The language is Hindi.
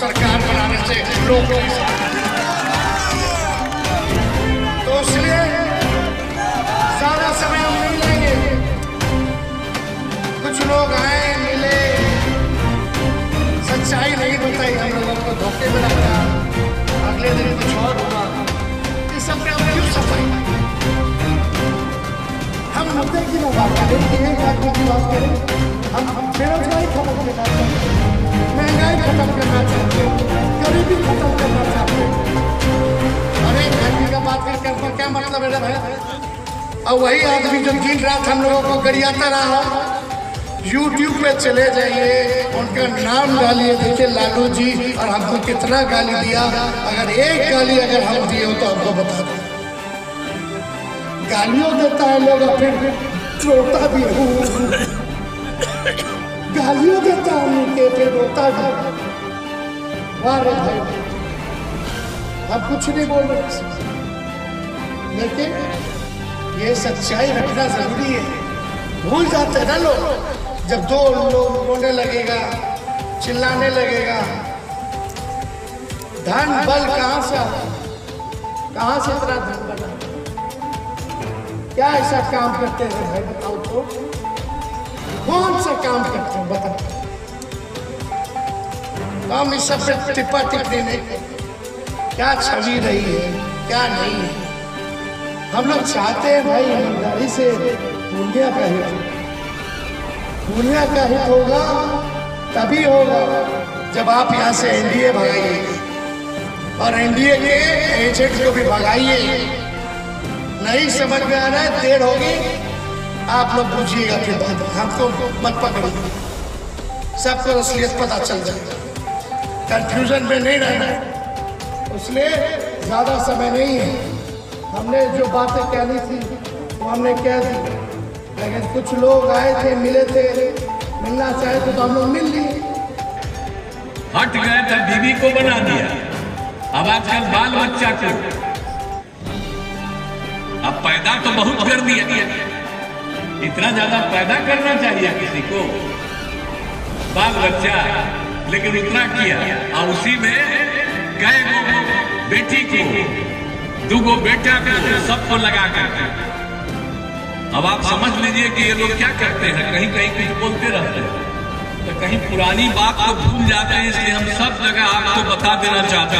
सरकार बनाने से लोग तो इसलिए सारा समय हम नहीं लेंगे। कुछ लोग आए मिले, सच्चाई नहीं बताई, हम लोगों को धोखे में रखा, अगले दिन कुछ और हुआ, इस सब में हम क्यों सफाई। हम मुद्दे की ना बात करें, यही घाटों की बात करें, हम बेरोजगारी खत्म करना चाहते हैं, महंगाई खत्म करना चाहते हैं, गरीबी खत्म करना चाहते हैं। अरे घाटी का बात करके क्या मतलब है भाई? और वही आदमी जो दिन रात हम लोगों को गरियाता रहा, YouTube पे चले जाइए, उनका नाम डालिए, देखिए लालू जी और हमको कितना गाली दिया। अगर एक गाली अगर हम दिए हो तो हमको बता दें। गालियों देता है लोग और फिर रोता भी है, गालियों देता है उनके फिर रोता भी। वारे भाई हम कुछ नहीं बोल रहे, लेकिन ये सच्चाई रखना जरूरी है। भूल जाते हैं ना लोग, जब दो लोग रोने लगेगा, चिल्लाने लगेगा, धन बल कहाँ से आता है? कहाँ से इतना धन बना? क्या ऐसा काम करते हैं भाई बताओ तो? कौन सा काम करते हैं बताओ? हम इस सब पे टिप्पा टिप्पणी नहीं, क्या छवि रही है क्या नहीं है। हम लोग चाहते हैं भाई ईमानदारी से पूर्णिया का हित हो, पूर्णिया का हित होगा तभी होगा जब आप यहाँ से NDA भगाइए और NDA के एजेंट को भी भगाइए। नहीं समझ में आ रहा है, देर होगी, आप लोग पूछिएगा फिर बात, हमको मत पकड़िए, सबको असलियत पता चल जाएगा, कंफ्यूजन में नहीं रहना है। उसमें ज़्यादा समय नहीं है, हमने जो बातें कहनी थी वो हमने कह दी, लेकिन कुछ लोग आए थे, मिले थे, मिलना चाहे तो हम लोग मिल लिए। हट गए तो बीवी को बना दिया, अब आजकल बाल बच्चा को अब पैदा तो बहुत कर दिया, इतना ज्यादा पैदा करना चाहिए किसी को बाल बच्चा, लेकिन उतना किया और उसी में गए गो बेटी को, दूगो बेटा को, सबको लगा कर। अब आप समझ लीजिए कि ये लोग क्या करते हैं, कहीं कहीं कुछ बोलते रहते हैं तो कहीं पुरानी बात को भूल जाते हैं, इसलिए हम सब जगह आपको बता देना चाहते हैं।